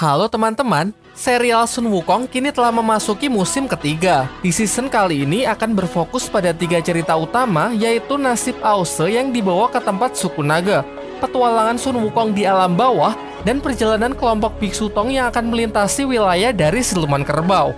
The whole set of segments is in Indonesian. Halo teman-teman, serial Sun Wukong kini telah memasuki musim ketiga. Di season kali ini akan berfokus pada 3 cerita utama, yaitu nasib Aose yang dibawa ke tempat suku naga, petualangan Sun Wukong di alam bawah, dan perjalanan kelompok Biksu Tong yang akan melintasi wilayah dari siluman kerbau.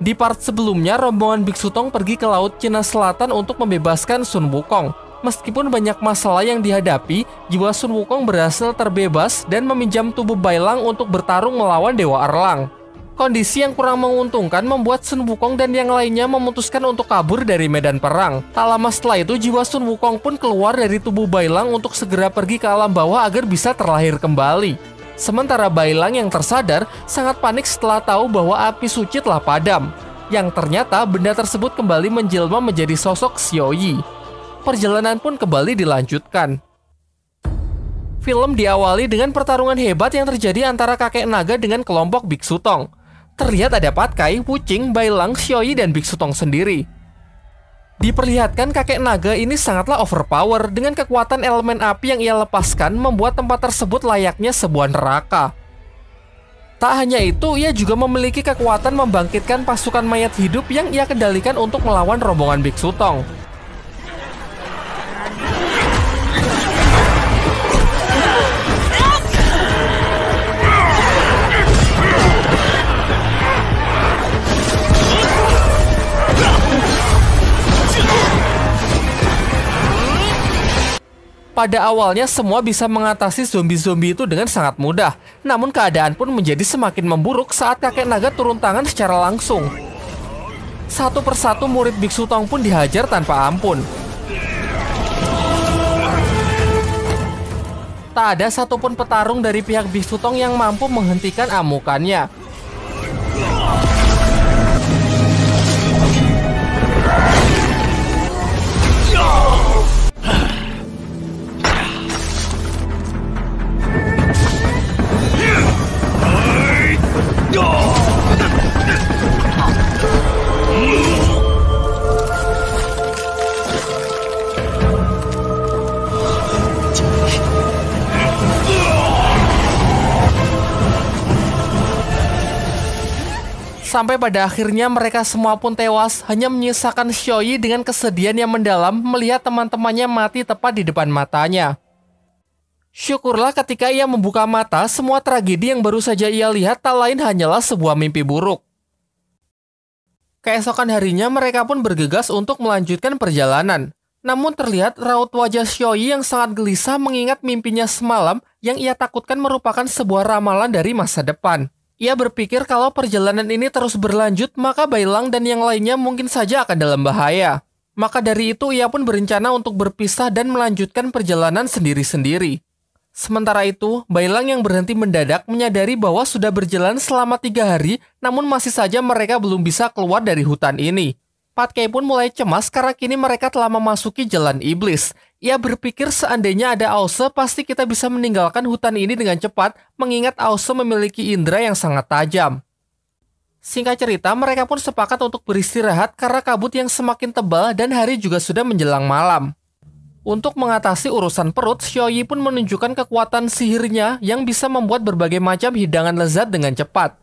Di part sebelumnya, rombongan Biksu Tong pergi ke Laut Cina Selatan untuk membebaskan Sun Wukong. Meskipun banyak masalah yang dihadapi, jiwa Sun Wukong berhasil terbebas dan meminjam tubuh Bailang untuk bertarung melawan Dewa Erlang. Kondisi yang kurang menguntungkan membuat Sun Wukong dan yang lainnya memutuskan untuk kabur dari medan perang. Tak lama setelah itu, jiwa Sun Wukong pun keluar dari tubuh Bailang untuk segera pergi ke alam bawah agar bisa terlahir kembali. Sementara Bailang yang tersadar sangat panik setelah tahu bahwa api suci telah padam, yang ternyata benda tersebut kembali menjelma menjadi sosok Xiaoyi. Perjalanan pun kembali dilanjutkan. Film diawali dengan pertarungan hebat yang terjadi antara kakek naga dengan kelompok Biksu Tong. Terlihat ada Patkai, Wucing, Bailang, Xiaoyi, dan Biksu Tong sendiri. Diperlihatkan kakek naga ini sangatlah overpower. Dengan kekuatan elemen api yang ia lepaskan, membuat tempat tersebut layaknya sebuah neraka. Tak hanya itu, ia juga memiliki kekuatan membangkitkan pasukan mayat hidup yang ia kendalikan untuk melawan rombongan Biksu Tong. Pada awalnya semua bisa mengatasi zombie-zombie itu dengan sangat mudah. Namun keadaan pun menjadi semakin memburuk saat kakek naga turun tangan secara langsung. Satu persatu murid Biksu Tong pun dihajar tanpa ampun. Tak ada satupun petarung dari pihak Biksu Tong yang mampu menghentikan amukannya. Sampai pada akhirnya mereka semua pun tewas, hanya menyisakan Xiaoyi dengan kesedihan yang mendalam melihat teman-temannya mati tepat di depan matanya. Syukurlah ketika ia membuka mata, semua tragedi yang baru saja ia lihat tak lain hanyalah sebuah mimpi buruk. Keesokan harinya mereka pun bergegas untuk melanjutkan perjalanan. Namun terlihat raut wajah Xiaoyi yang sangat gelisah mengingat mimpinya semalam yang ia takutkan merupakan sebuah ramalan dari masa depan. Ia berpikir kalau perjalanan ini terus berlanjut, maka Bailang dan yang lainnya mungkin saja akan dalam bahaya. Maka dari itu, ia pun berencana untuk berpisah dan melanjutkan perjalanan sendiri-sendiri. Sementara itu, Bailang yang berhenti mendadak menyadari bahwa sudah berjalan selama 3 hari, namun masih saja mereka belum bisa keluar dari hutan ini. Patkai pun mulai cemas karena kini mereka telah memasuki jalan iblis. Ia berpikir seandainya ada Aose, pasti kita bisa meninggalkan hutan ini dengan cepat, mengingat Aose memiliki indera yang sangat tajam. Singkat cerita, mereka pun sepakat untuk beristirahat karena kabut yang semakin tebal dan hari juga sudah menjelang malam. Untuk mengatasi urusan perut, Xiaoyi pun menunjukkan kekuatan sihirnya yang bisa membuat berbagai macam hidangan lezat dengan cepat.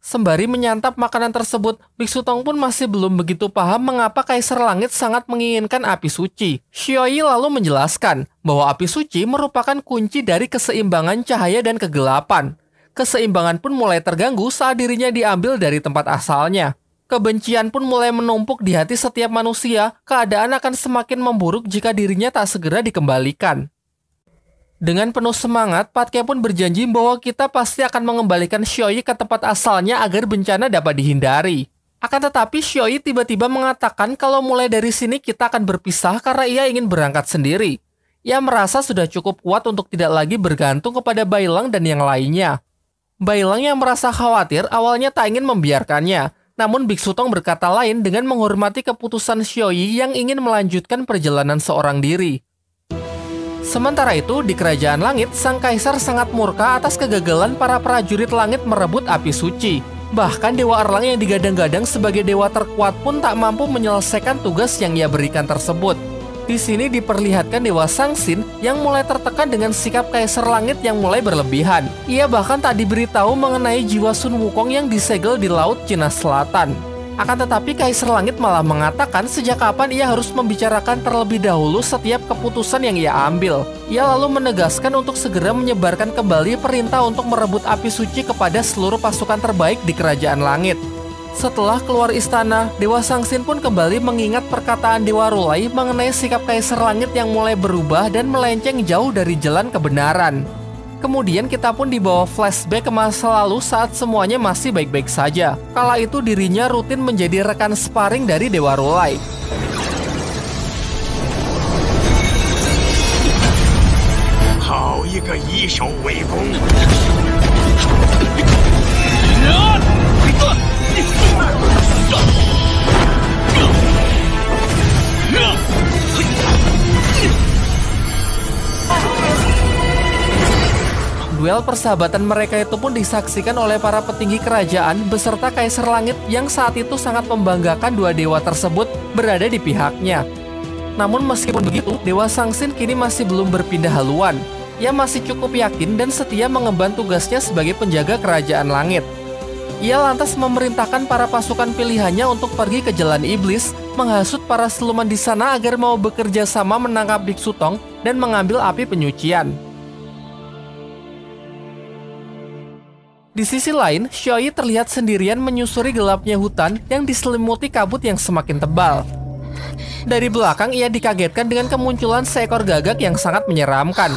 Sembari menyantap makanan tersebut, Biksu Tong pun masih belum begitu paham mengapa Kaisar Langit sangat menginginkan api suci. Xiaoyi lalu menjelaskan bahwa api suci merupakan kunci dari keseimbangan cahaya dan kegelapan. Keseimbangan pun mulai terganggu saat dirinya diambil dari tempat asalnya. Kebencian pun mulai menumpuk di hati setiap manusia. Keadaan akan semakin memburuk jika dirinya tak segera dikembalikan. Dengan penuh semangat, Patkai pun berjanji bahwa kita pasti akan mengembalikan Xiaoyi ke tempat asalnya agar bencana dapat dihindari. Akan tetapi, Xiaoyi tiba-tiba mengatakan kalau mulai dari sini kita akan berpisah karena ia ingin berangkat sendiri. Ia merasa sudah cukup kuat untuk tidak lagi bergantung kepada Bailang dan yang lainnya. Bailang yang merasa khawatir awalnya tak ingin membiarkannya. Namun Biksu Tong berkata lain dengan menghormati keputusan Xiaoyi yang ingin melanjutkan perjalanan seorang diri. Sementara itu, di Kerajaan Langit, sang kaisar sangat murka atas kegagalan para prajurit langit merebut api suci. Bahkan Dewa Erlang yang digadang-gadang sebagai dewa terkuat pun tak mampu menyelesaikan tugas yang ia berikan tersebut. Di sini diperlihatkan Dewa Sangsin yang mulai tertekan dengan sikap Kaisar Langit yang mulai berlebihan. Ia bahkan tak diberitahu mengenai jiwa Sun Wukong yang disegel di Laut Cina Selatan. Akan tetapi Kaisar Langit malah mengatakan sejak kapan ia harus membicarakan terlebih dahulu setiap keputusan yang ia ambil. Ia lalu menegaskan untuk segera menyebarkan kembali perintah untuk merebut api suci kepada seluruh pasukan terbaik di Kerajaan Langit. Setelah keluar istana, Dewa Sangsin pun kembali mengingat perkataan Dewa Rulai mengenai sikap Kaisar Langit yang mulai berubah dan melenceng jauh dari jalan kebenaran. Kemudian kita pun dibawa flashback ke masa lalu saat semuanya masih baik-baik saja. Kala itu dirinya rutin menjadi rekan sparring dari Dewa Rulai. Duel persahabatan mereka itu pun disaksikan oleh para petinggi kerajaan beserta Kaisar Langit yang saat itu sangat membanggakan dua dewa tersebut berada di pihaknya. Namun meskipun begitu, Dewa Sangsin kini masih belum berpindah haluan. Ia masih cukup yakin dan setia mengemban tugasnya sebagai penjaga Kerajaan Langit. Ia lantas memerintahkan para pasukan pilihannya untuk pergi ke Jalan Iblis, menghasut para siluman di sana agar mau bekerja sama menangkap Biksu Tong dan mengambil api penyucian. Di sisi lain, Xiaoyi terlihat sendirian menyusuri gelapnya hutan yang diselimuti kabut yang semakin tebal. Dari belakang, ia dikagetkan dengan kemunculan seekor gagak yang sangat menyeramkan.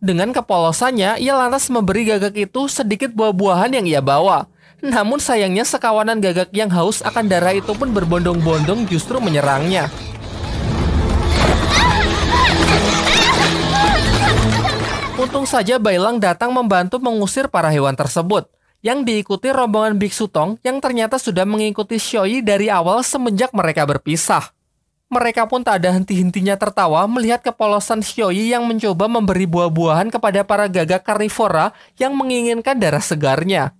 Dengan kepolosannya, ia lantas memberi gagak itu sedikit buah-buahan yang ia bawa. Namun sayangnya sekawanan gagak yang haus akan darah itu pun berbondong-bondong justru menyerangnya. Untung saja Bailang datang membantu mengusir para hewan tersebut, yang diikuti rombongan Biksu Tong yang ternyata sudah mengikuti Xiaoyi dari awal semenjak mereka berpisah. Mereka pun tak ada henti-hentinya tertawa melihat kepolosan Xiaoyi yang mencoba memberi buah-buahan kepada para gagak karnivora yang menginginkan darah segarnya.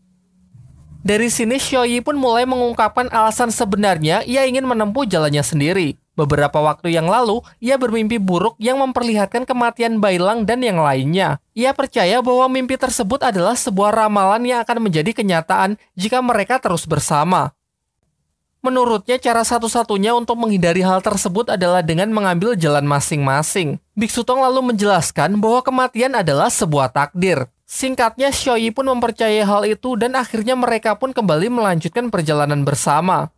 Dari sini Xiaoyi pun mulai mengungkapkan alasan sebenarnya ia ingin menempuh jalannya sendiri. Beberapa waktu yang lalu, ia bermimpi buruk yang memperlihatkan kematian Bailang dan yang lainnya. Ia percaya bahwa mimpi tersebut adalah sebuah ramalan yang akan menjadi kenyataan jika mereka terus bersama. Menurutnya, cara satu-satunya untuk menghindari hal tersebut adalah dengan mengambil jalan masing-masing. Biksu Tong lalu menjelaskan bahwa kematian adalah sebuah takdir. Singkatnya, Xiaoyi pun mempercayai hal itu dan akhirnya mereka pun kembali melanjutkan perjalanan bersama.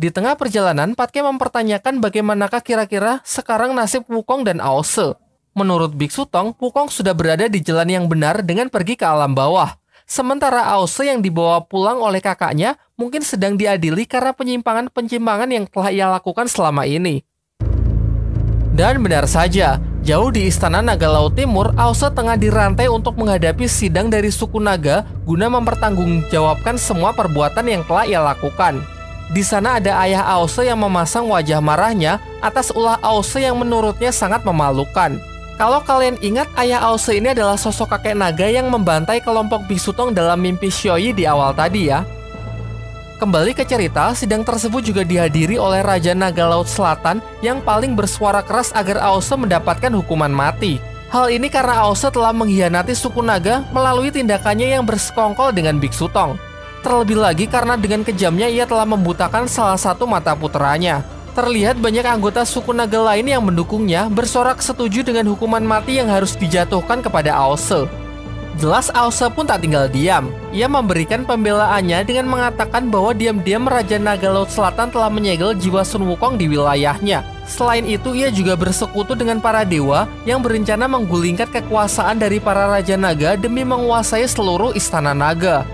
Di tengah perjalanan, Patkai mempertanyakan bagaimanakah kira-kira sekarang nasib Wukong dan Aose. Menurut Biksu Tong, Wukong sudah berada di jalan yang benar dengan pergi ke alam bawah. Sementara Aose yang dibawa pulang oleh kakaknya mungkin sedang diadili karena penyimpangan-penyimpangan yang telah ia lakukan selama ini. Dan benar saja, jauh di Istana Naga Laut Timur, Aose tengah dirantai untuk menghadapi sidang dari suku Naga guna mempertanggungjawabkan semua perbuatan yang telah ia lakukan. Di sana ada ayah Aose yang memasang wajah marahnya atas ulah Aose yang menurutnya sangat memalukan. Kalau kalian ingat, ayah Aose ini adalah sosok kakek naga yang membantai kelompok Biksu Tong dalam mimpi Xiaoyi di awal tadi ya. Kembali ke cerita, sidang tersebut juga dihadiri oleh Raja Naga Laut Selatan yang paling bersuara keras agar Aose mendapatkan hukuman mati. Hal ini karena Aose telah mengkhianati suku Naga melalui tindakannya yang bersekongkol dengan Biksu Tong. Terlebih lagi karena dengan kejamnya ia telah membutakan salah satu mata puteranya. Terlihat banyak anggota suku Naga lain yang mendukungnya bersorak setuju dengan hukuman mati yang harus dijatuhkan kepada Aose. Jelas Aose pun tak tinggal diam. Ia memberikan pembelaannya dengan mengatakan bahwa diam-diam Raja Naga Laut Selatan telah menyegel jiwa Sun Wukong di wilayahnya. Selain itu ia juga bersekutu dengan para dewa yang berencana menggulingkan kekuasaan dari para Raja Naga demi menguasai seluruh Istana Naga.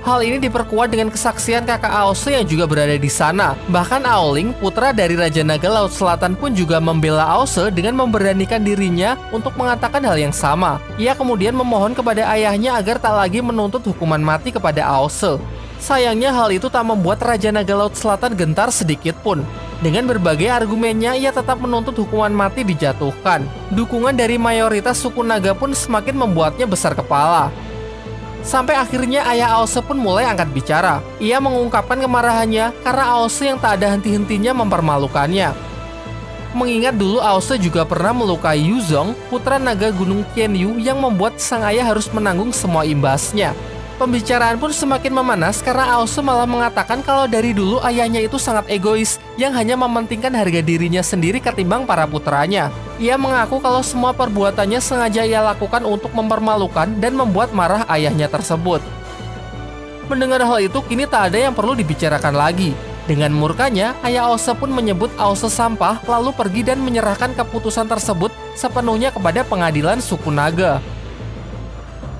Hal ini diperkuat dengan kesaksian kakak Aose yang juga berada di sana. Bahkan Aoling, putra dari Raja Naga Laut Selatan pun juga membela Aose dengan memberanikan dirinya untuk mengatakan hal yang sama. Ia kemudian memohon kepada ayahnya agar tak lagi menuntut hukuman mati kepada Aose. Sayangnya hal itu tak membuat Raja Naga Laut Selatan gentar sedikit pun. Dengan berbagai argumennya, ia tetap menuntut hukuman mati dijatuhkan. Dukungan dari mayoritas suku Naga pun semakin membuatnya besar kepala. Sampai akhirnya ayah Aose pun mulai angkat bicara. Ia mengungkapkan kemarahannya karena Aose yang tak ada henti-hentinya mempermalukannya. Mengingat dulu Aose juga pernah melukai Yuzhong, putra naga Gunung Qianyu, yang membuat sang ayah harus menanggung semua imbasnya. Pembicaraan pun semakin memanas karena Aose malah mengatakan kalau dari dulu ayahnya itu sangat egois yang hanya mementingkan harga dirinya sendiri ketimbang para putranya. Ia mengaku kalau semua perbuatannya sengaja ia lakukan untuk mempermalukan dan membuat marah ayahnya tersebut. Mendengar hal itu, kini tak ada yang perlu dibicarakan lagi. Dengan murkanya, ayah Aose pun menyebut Aose sampah lalu pergi dan menyerahkan keputusan tersebut sepenuhnya kepada pengadilan suku naga.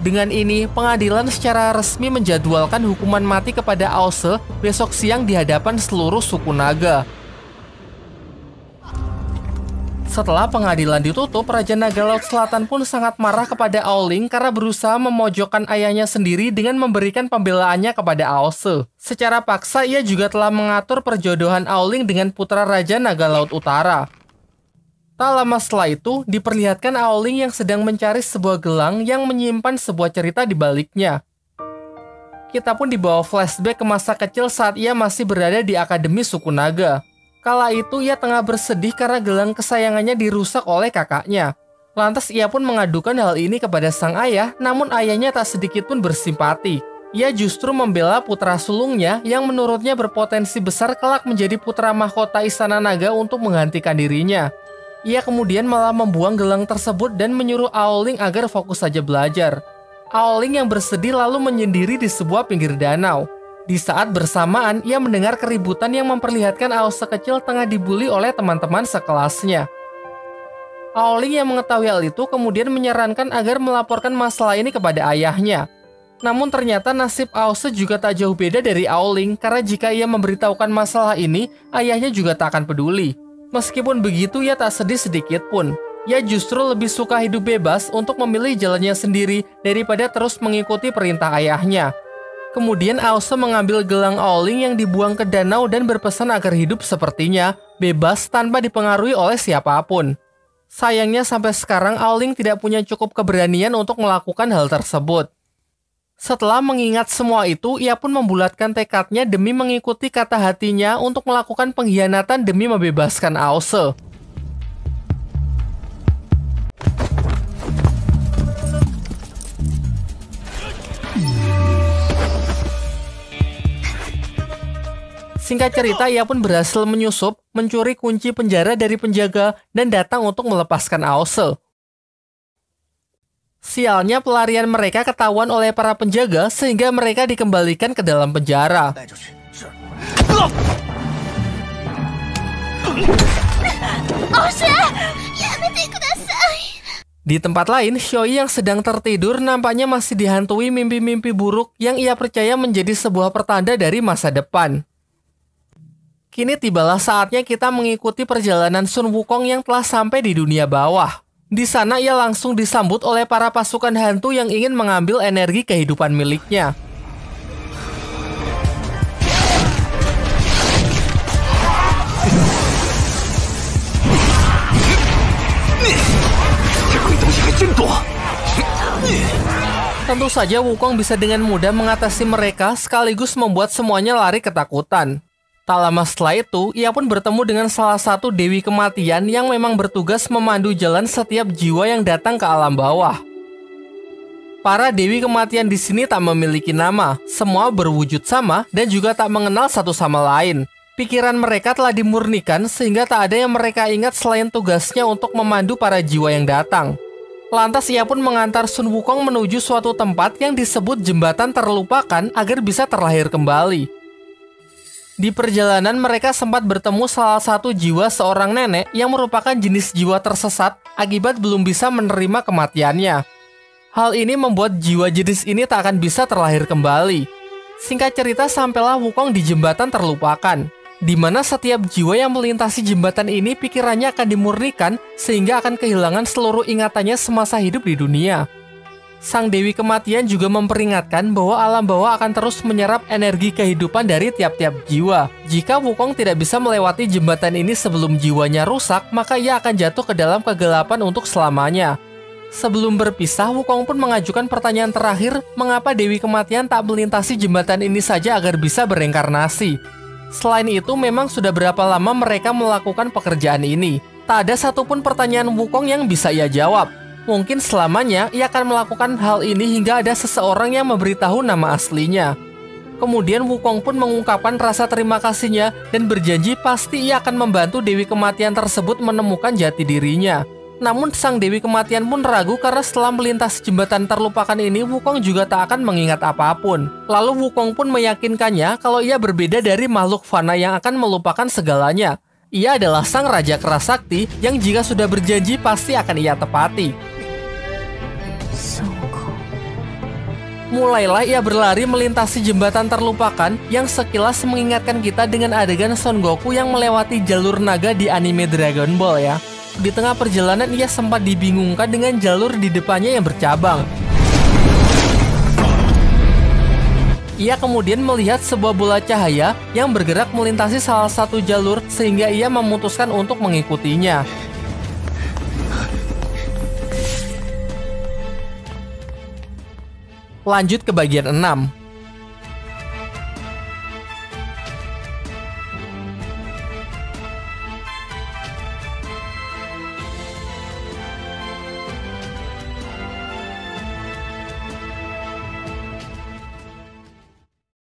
Dengan ini, pengadilan secara resmi menjadwalkan hukuman mati kepada Aose besok siang di hadapan seluruh suku naga. Setelah pengadilan ditutup, Raja Naga Laut Selatan pun sangat marah kepada Aoling karena berusaha memojokkan ayahnya sendiri dengan memberikan pembelaannya kepada Aose. Secara paksa, ia juga telah mengatur perjodohan Aoling dengan putra Raja Naga Laut Utara. Tak lama setelah itu, diperlihatkan Aoling yang sedang mencari sebuah gelang yang menyimpan sebuah cerita di baliknya. Kita pun dibawa flashback ke masa kecil saat ia masih berada di Akademi Suku Naga. Kala itu ia tengah bersedih karena gelang kesayangannya dirusak oleh kakaknya. Lantas ia pun mengadukan hal ini kepada sang ayah, namun ayahnya tak sedikit pun bersimpati. Ia justru membela putra sulungnya yang menurutnya berpotensi besar kelak menjadi putra mahkota Istana Naga untuk menggantikan dirinya. Ia kemudian malah membuang gelang tersebut dan menyuruh Aoling agar fokus saja belajar. Aoling yang bersedih lalu menyendiri di sebuah pinggir danau. Di saat bersamaan, ia mendengar keributan yang memperlihatkan Aose kecil tengah dibully oleh teman-teman sekelasnya. Aoling yang mengetahui hal itu kemudian menyarankan agar melaporkan masalah ini kepada ayahnya. Namun ternyata nasib Aose juga tak jauh beda dari Aoling, karena jika ia memberitahukan masalah ini, ayahnya juga tak akan peduli. Meskipun begitu, ia tak sedih sedikit pun. Ia justru lebih suka hidup bebas untuk memilih jalannya sendiri daripada terus mengikuti perintah ayahnya. Kemudian Aose mengambil gelang Aoling yang dibuang ke danau dan berpesan agar hidup sepertinya, bebas tanpa dipengaruhi oleh siapapun. Sayangnya sampai sekarang Aoling tidak punya cukup keberanian untuk melakukan hal tersebut. Setelah mengingat semua itu, ia pun membulatkan tekadnya demi mengikuti kata hatinya untuk melakukan pengkhianatan demi membebaskan Aose. Singkat cerita, ia pun berhasil menyusup, mencuri kunci penjara dari penjaga, dan datang untuk melepaskan Aose. Sialnya pelarian mereka ketahuan oleh para penjaga sehingga mereka dikembalikan ke dalam penjara. Di tempat lain, Xiaoyi yang sedang tertidur nampaknya masih dihantui mimpi-mimpi buruk yang ia percaya menjadi sebuah pertanda dari masa depan. Kini tibalah saatnya kita mengikuti perjalanan Sun Wukong yang telah sampai di dunia bawah. Di sana ia langsung disambut oleh para pasukan hantu yang ingin mengambil energi kehidupan miliknya. Tentu saja Wukong bisa dengan mudah mengatasi mereka sekaligus membuat semuanya lari ketakutan. Tak lama setelah itu, ia pun bertemu dengan salah satu Dewi Kematian yang memang bertugas memandu jalan setiap jiwa yang datang ke alam bawah. Para Dewi Kematian di sini tak memiliki nama, semua berwujud sama dan juga tak mengenal satu sama lain. Pikiran mereka telah dimurnikan sehingga tak ada yang mereka ingat selain tugasnya untuk memandu para jiwa yang datang. Lantas ia pun mengantar Sun Wukong menuju suatu tempat yang disebut jembatan terlupakan agar bisa terlahir kembali. Di perjalanan mereka sempat bertemu salah satu jiwa seorang nenek yang merupakan jenis jiwa tersesat akibat belum bisa menerima kematiannya. Hal ini membuat jiwa jenis ini tak akan bisa terlahir kembali. Singkat cerita, sampailah Wukong di jembatan terlupakan, di mana setiap jiwa yang melintasi jembatan ini pikirannya akan dimurnikan sehingga akan kehilangan seluruh ingatannya semasa hidup di dunia. Sang Dewi Kematian juga memperingatkan bahwa alam bawah akan terus menyerap energi kehidupan dari tiap-tiap jiwa. Jika Wukong tidak bisa melewati jembatan ini sebelum jiwanya rusak, maka ia akan jatuh ke dalam kegelapan untuk selamanya. Sebelum berpisah, Wukong pun mengajukan pertanyaan terakhir, mengapa Dewi Kematian tak melintasi jembatan ini saja agar bisa bereinkarnasi. Selain itu, memang sudah berapa lama mereka melakukan pekerjaan ini. Tak ada satupun pertanyaan Wukong yang bisa ia jawab. Mungkin selamanya ia akan melakukan hal ini hingga ada seseorang yang memberitahu nama aslinya. Kemudian Wukong pun mengungkapkan rasa terima kasihnya dan berjanji pasti ia akan membantu Dewi Kematian tersebut menemukan jati dirinya. Namun sang Dewi Kematian pun ragu karena setelah melintasi jembatan terlupakan ini, Wukong juga tak akan mengingat apapun. Lalu Wukong pun meyakinkannya kalau ia berbeda dari makhluk fana yang akan melupakan segalanya. Ia adalah sang Raja Keras Sakti yang jika sudah berjanji pasti akan ia tepati. Mulailah ia berlari melintasi jembatan terlupakan yang sekilas mengingatkan kita dengan adegan Son Goku yang melewati jalur naga di anime Dragon Ball ya. Di tengah perjalanan ia sempat dibingungkan dengan jalur di depannya yang bercabang. Ia kemudian melihat sebuah bola cahaya yang bergerak melintasi salah satu jalur sehingga ia memutuskan untuk mengikutinya. Lanjut ke bagian 6.